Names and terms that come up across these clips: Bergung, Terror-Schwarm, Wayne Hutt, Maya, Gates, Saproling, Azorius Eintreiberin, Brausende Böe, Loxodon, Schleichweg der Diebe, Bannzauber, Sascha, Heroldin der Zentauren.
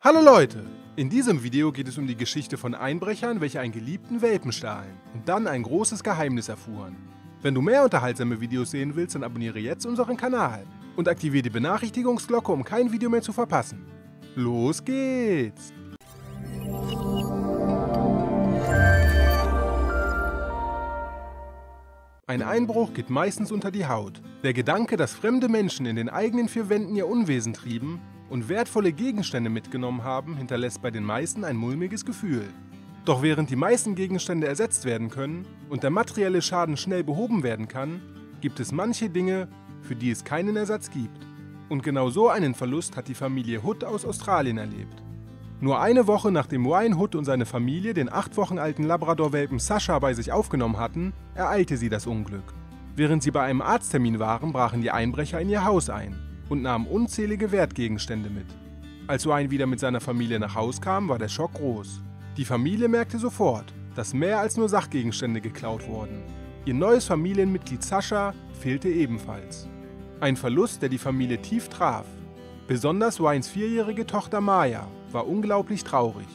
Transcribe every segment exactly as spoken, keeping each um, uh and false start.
Hallo Leute! In diesem Video geht es um die Geschichte von Einbrechern, welche einen geliebten Welpen stahlen und dann ein großes Geheimnis erfuhren. Wenn du mehr unterhaltsame Videos sehen willst, dann abonniere jetzt unseren Kanal und aktiviere die Benachrichtigungsglocke, um kein Video mehr zu verpassen. Los geht's! Ein Einbruch geht meistens unter die Haut. Der Gedanke, dass fremde Menschen in den eigenen vier Wänden ihr Unwesen trieben und wertvolle Gegenstände mitgenommen haben, hinterlässt bei den meisten ein mulmiges Gefühl. Doch während die meisten Gegenstände ersetzt werden können und der materielle Schaden schnell behoben werden kann, gibt es manche Dinge, für die es keinen Ersatz gibt. Und genau so einen Verlust hat die Familie Hutt aus Australien erlebt. Nur eine Woche nachdem Wayne Hutt und seine Familie den acht Wochen alten Labrador-Welpen Sascha bei sich aufgenommen hatten, ereilte sie das Unglück. Während sie bei einem Arzttermin waren, brachen die Einbrecher in ihr Haus ein und nahmen unzählige Wertgegenstände mit. Als Wayne wieder mit seiner Familie nach Haus kam, war der Schock groß. Die Familie merkte sofort, dass mehr als nur Sachgegenstände geklaut wurden. Ihr neues Familienmitglied Sascha fehlte ebenfalls. Ein Verlust, der die Familie tief traf. Besonders Waynes vierjährige Tochter Maya war unglaublich traurig,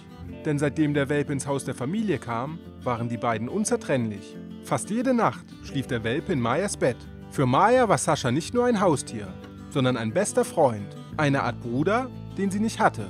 denn seitdem der Welpe ins Haus der Familie kam, waren die beiden unzertrennlich. Fast jede Nacht schlief der Welpe in Mayas Bett. Für Maya war Sascha nicht nur ein Haustier, sondern ein bester Freund, eine Art Bruder, den sie nicht hatte.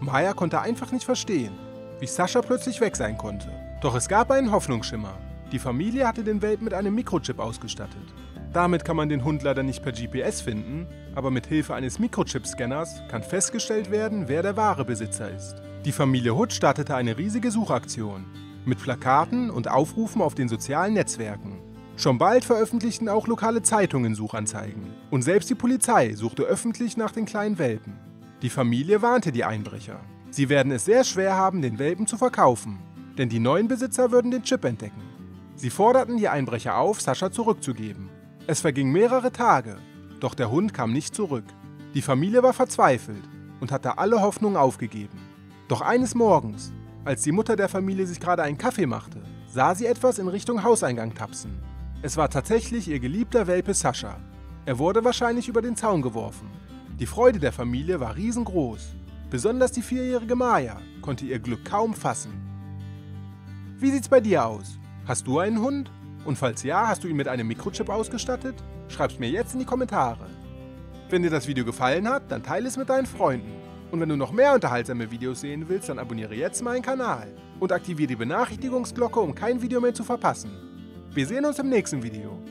Maya konnte einfach nicht verstehen, wie Sascha plötzlich weg sein konnte. Doch es gab einen Hoffnungsschimmer. Die Familie hatte den Welpen mit einem Mikrochip ausgestattet. Damit kann man den Hund leider nicht per G P S finden, aber mit Hilfe eines Mikrochip-Scanners kann festgestellt werden, wer der wahre Besitzer ist. Die Familie Hutt startete eine riesige Suchaktion mit Plakaten und Aufrufen auf den sozialen Netzwerken. Schon bald veröffentlichten auch lokale Zeitungen Suchanzeigen und selbst die Polizei suchte öffentlich nach den kleinen Welpen. Die Familie warnte die Einbrecher. Sie werden es sehr schwer haben, den Welpen zu verkaufen, denn die neuen Besitzer würden den Chip entdecken. Sie forderten die Einbrecher auf, Sascha zurückzugeben. Es vergingen mehrere Tage, doch der Hund kam nicht zurück. Die Familie war verzweifelt und hatte alle Hoffnung aufgegeben. Doch eines Morgens, als die Mutter der Familie sich gerade einen Kaffee machte, sah sie etwas in Richtung Hauseingang tapsen. Es war tatsächlich ihr geliebter Welpe Sascha. Er wurde wahrscheinlich über den Zaun geworfen. Die Freude der Familie war riesengroß. Besonders die vierjährige Maya konnte ihr Glück kaum fassen. Wie sieht's bei dir aus? Hast du einen Hund? Und falls ja, hast du ihn mit einem Mikrochip ausgestattet? Schreib's mir jetzt in die Kommentare. Wenn dir das Video gefallen hat, dann teile es mit deinen Freunden. Und wenn du noch mehr unterhaltsame Videos sehen willst, dann abonniere jetzt meinen Kanal und aktiviere die Benachrichtigungsglocke, um kein Video mehr zu verpassen. Wir sehen uns im nächsten Video.